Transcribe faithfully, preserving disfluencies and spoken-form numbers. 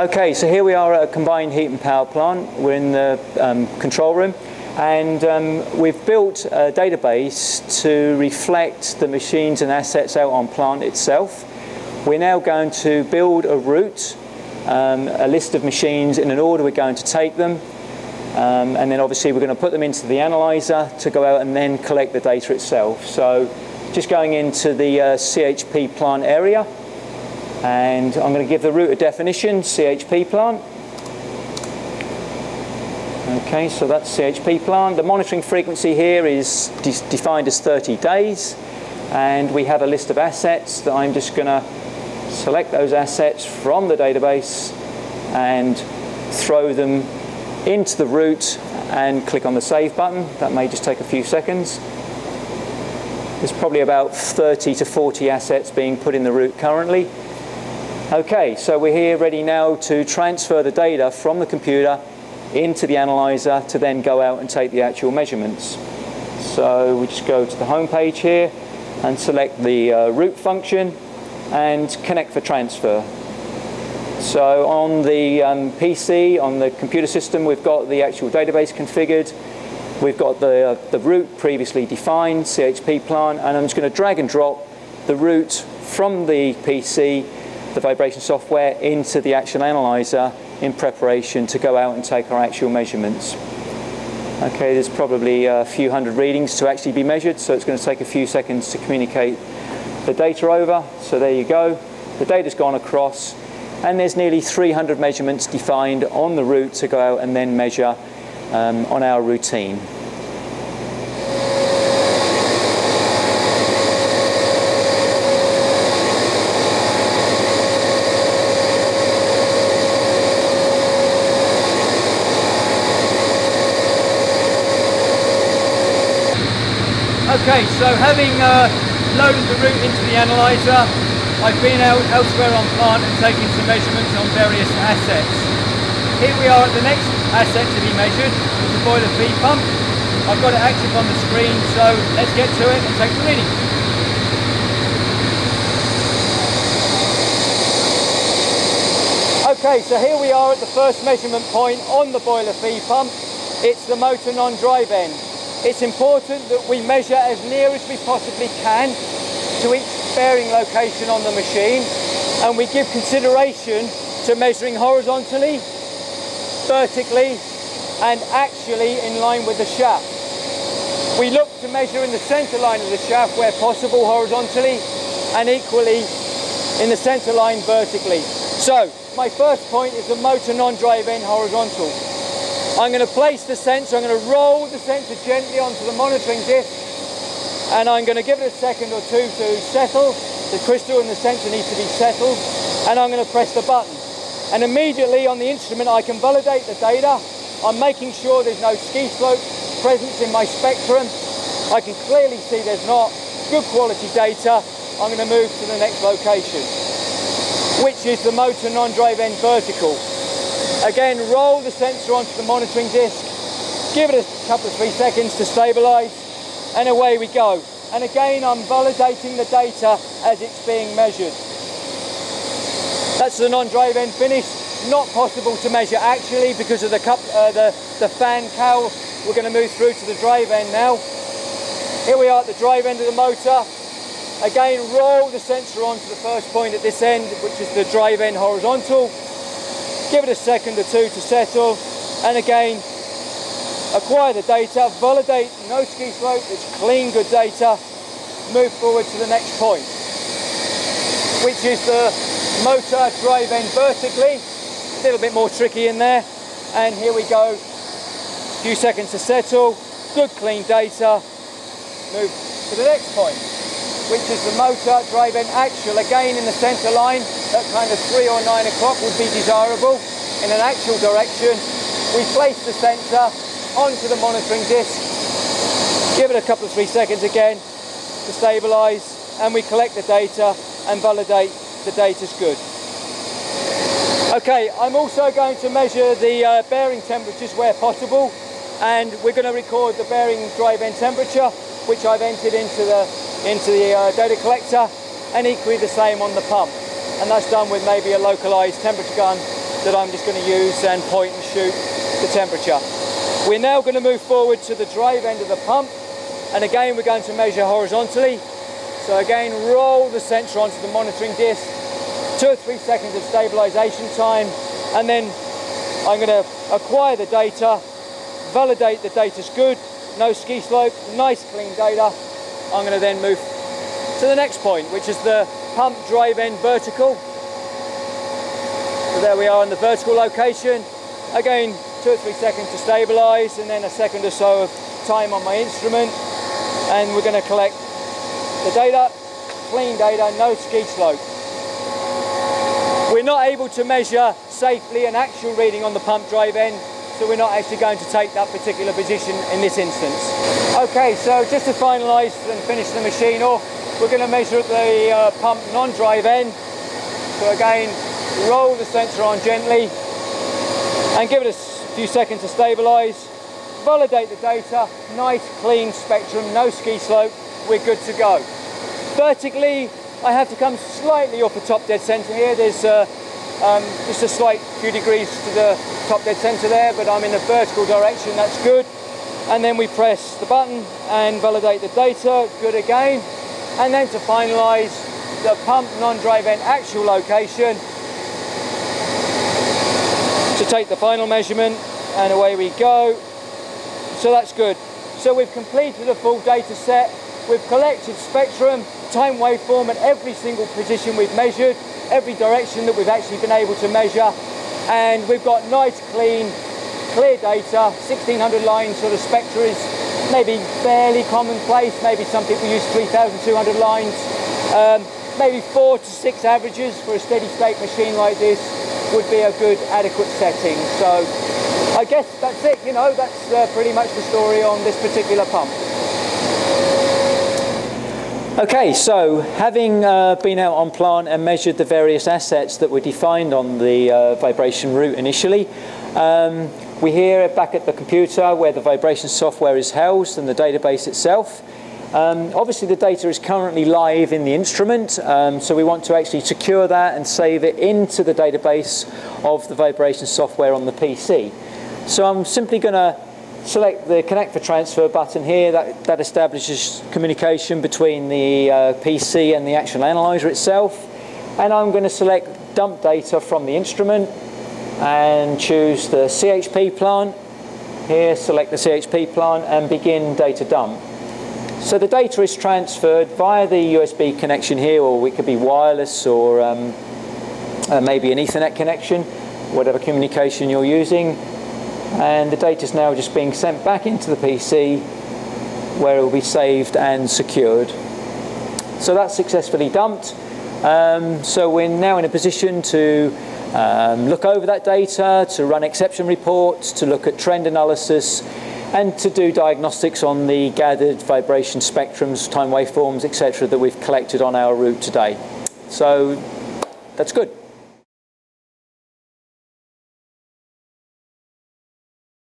Okay, so here we are at a combined heat and power plant. We're in the um, control room, and um, we've built a database to reflect the machines and assets out on plant itself. We're now going to build a route, um, a list of machines in an order we're going to take them. Um, and then obviously we're going to put them into the analyzer to go out and then collect the data itself. So just going into the uh, C H P plant area, and I'm going to give the route a definition, C H P plant. Okay, so that's C H P plant. The monitoring frequency here is de defined as thirty days, and we have a list of assets that I'm just going to select those assets from the database and throw them into the route and click on the save button. That may just take a few seconds. There's probably about thirty to forty assets being put in the route currently. Okay, so we're here ready now to transfer the data from the computer into the analyzer to then go out and take the actual measurements. So we just go to the home page here and select the uh, route function and connect for transfer. So on the um, P C, on the computer system, we've got the actual database configured. We've got the, uh, the route previously defined, C H P plant, and I'm just going to drag and drop the route from the P C, the vibration software, into the actual analyzer in preparation to go out and take our actual measurements. Okay, there's probably a few hundred readings to actually be measured, so it's going to take a few seconds to communicate the data over. So there you go. The data's gone across, and there's nearly three hundred measurements defined on the route to go out and then measure um, on our routine. Okay, so having uh, loaded the route into the analyzer, I've been out elsewhere on plant and taken some measurements on various assets. Here we are at the next asset to be measured, the boiler feed pump. I've got it active on the screen, so let's get to it and take the reading. Okay, so here we are at the first measurement point on the boiler feed pump. It's the motor non-drive end. It's important that we measure as near as we possibly can to each bearing location on the machine, and we give consideration to measuring horizontally, vertically, and axially in line with the shaft. We look to measure in the centre line of the shaft where possible horizontally, and equally in the centre line vertically. So my first point is the motor non-drive end horizontal. I'm going to place the sensor, I'm going to roll the sensor gently onto the monitoring disc, and I'm going to give it a second or two to settle. The crystal and the sensor needs to be settled, and I'm going to press the button. And immediately on the instrument I can validate the data. I'm making sure there's no ski slope presence in my spectrum. I can clearly see there's not good quality data. I'm going to move to the next location, which is the motor non-drive end vertical. Again, roll the sensor onto the monitoring disc, give it a couple of three seconds to stabilise, and away we go. And again, I'm validating the data as it's being measured. That's the non-drive end finish. Not possible to measure actually because of the, cup, uh, the, the fan cowl. We're going to move through to the drive end now. Here we are at the drive end of the motor. Again, roll the sensor onto the first point at this end, which is the drive end horizontal. Give it a second or two to settle, and again, acquire the data, validate, no ski slope, it's clean, good data. Move forward to the next point, which is the motor drive end vertically. A little bit more tricky in there. And here we go, a few seconds to settle, good clean data. Move to the next point, which is the motor drive end axial. Again, in the centre line, at kind of three or nine o'clock would be desirable. In an axial direction, we place the sensor onto the monitoring disc, give it a couple of three seconds again to stabilise, and we collect the data and validate the data's good. Okay, I'm also going to measure the uh, bearing temperatures where possible, and we're going to record the bearing drive end temperature, which I've entered into the into the uh, data collector, and equally the same on the pump, and that's done with maybe a localised temperature gun that I'm just going to use and point and shoot the temperature. We're now going to move forward to the drive end of the pump, and again we're going to measure horizontally. So again, roll the sensor onto the monitoring disc, two or three seconds of stabilization time, and then I'm going to acquire the data, validate the data's good, no ski slope, nice clean data. I'm going to then move to the next point, which is the pump drive end vertical. So there we are in the vertical location. Again, two or three seconds to stabilize, and then a second or so of time on my instrument, and we're going to collect the data, clean data, no ski slope. We're not able to measure safely an actual reading on the pump drive end, so we're not actually going to take that particular position in this instance. Okay, so just to finalize and finish the machine off, we're going to measure the uh, pump non-drive end. So again, roll the sensor on gently and give it a few seconds to stabilize, validate the data, nice clean spectrum, no ski slope, we're good to go. Vertically, I have to come slightly off the top dead center here. There's uh, um, just a slight few degrees to the top dead center there, but I'm in a vertical direction, that's good. And then we press the button and validate the data, good again. And then to finalize the pump non-drive end actual location, to take the final measurement, and away we go. So that's good. So we've completed a full data set, we've collected spectrum, time waveform at every single position we've measured, every direction that we've actually been able to measure. And we've got nice, clean, clear data, sixteen hundred lines sort of spectra is maybe fairly commonplace, maybe some people use three thousand two hundred lines, um, maybe four to six averages for a steady state machine like this would be a good adequate setting. So I guess that's it, you know, that's uh, pretty much the story on this particular pump. Okay, so having uh, been out on plant and measured the various assets that were defined on the uh, vibration route initially, um, we're here back at the computer where the vibration software is housed and the database itself. Um, obviously the data is currently live in the instrument, um, so we want to actually secure that and save it into the database of the vibration software on the P C. So I'm simply going to select the Connect for Transfer button here. That, that establishes communication between the uh, P C and the actual analyzer itself. And I'm going to select Dump Data from the instrument and choose the C H P plant. Here, select the C H P plant and begin data dump. So the data is transferred via the U S B connection here, or it could be wireless or um, uh, maybe an Ethernet connection, whatever communication you're using. And the data is now just being sent back into the P C where it will be saved and secured. So that's successfully dumped. Um, so we're now in a position to um, look over that data, to run exception reports, to look at trend analysis, and to do diagnostics on the gathered vibration spectrums, time waveforms, et cetera that we've collected on our route today. So that's good.